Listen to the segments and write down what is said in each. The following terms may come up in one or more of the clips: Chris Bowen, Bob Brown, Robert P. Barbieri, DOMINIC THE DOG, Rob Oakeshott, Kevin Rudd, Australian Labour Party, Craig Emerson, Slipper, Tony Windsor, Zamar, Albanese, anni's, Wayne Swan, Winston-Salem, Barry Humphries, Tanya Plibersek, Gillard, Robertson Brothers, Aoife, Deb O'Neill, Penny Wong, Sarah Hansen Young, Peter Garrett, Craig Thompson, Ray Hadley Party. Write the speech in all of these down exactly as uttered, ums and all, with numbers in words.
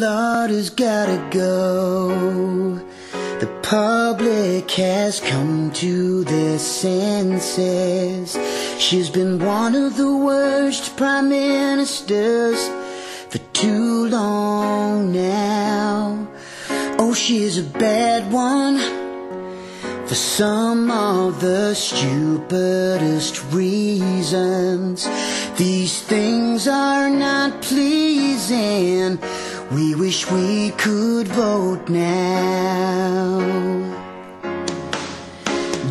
landlord has gotta go. The public has come to their senses. She's been one of the worst prime ministers for too long now. Oh, she's a bad one for some of the stupidest reasons. These things are not pleasing. We wish we could vote now.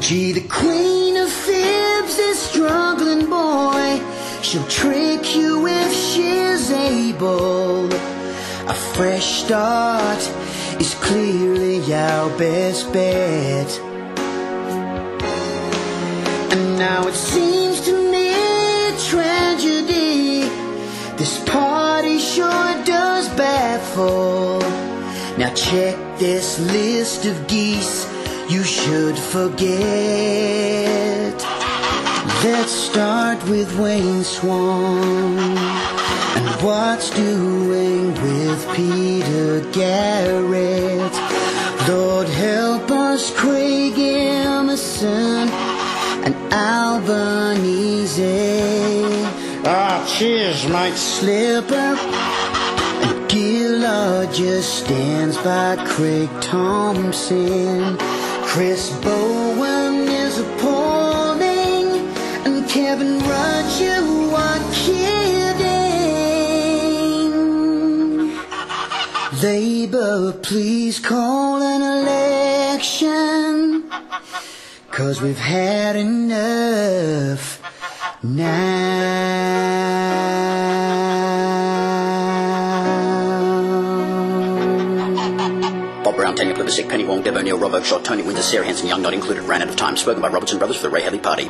Gee, the queen of fibs is struggling, boy. She'll trick you if she's able. A fresh start is clearly our best bet. And now it seems to me a tragedy. This party sure does baffle. Now check this list of geese you should forget. Let's start with Wayne Swan. And what's doing with Peter Garrett? Lord help us, Craig Emerson and Albanese. Ah, cheers, mate. Slipper and Gillard just stands by Craig Thompson. Chris Bowen is appalling, and Kevin Rudd, you are kidding. Labour, please call an election, 'cause we've had enough now. Bob Brown, Tanya Plibersek, Penny Wong, Deb O'Neill, Rob Oakeshott, Tony Windsor, Sarah Hansen Young, not included, ran out of time. Spoken by Robertson Brothers for the Ray Hadley Party.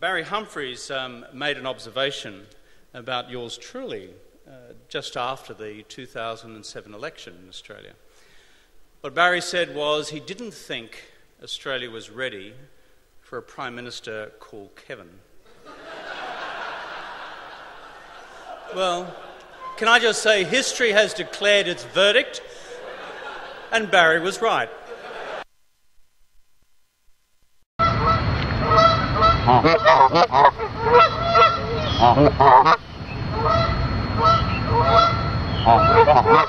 Barry Humphries um, made an observation about yours truly uh, just after the two thousand seven election in Australia. What Barry said was he didn't think Australia was ready for a Prime Minister called Kevin. Well, can I just say history has declared its verdict, and Barry was right. Oh,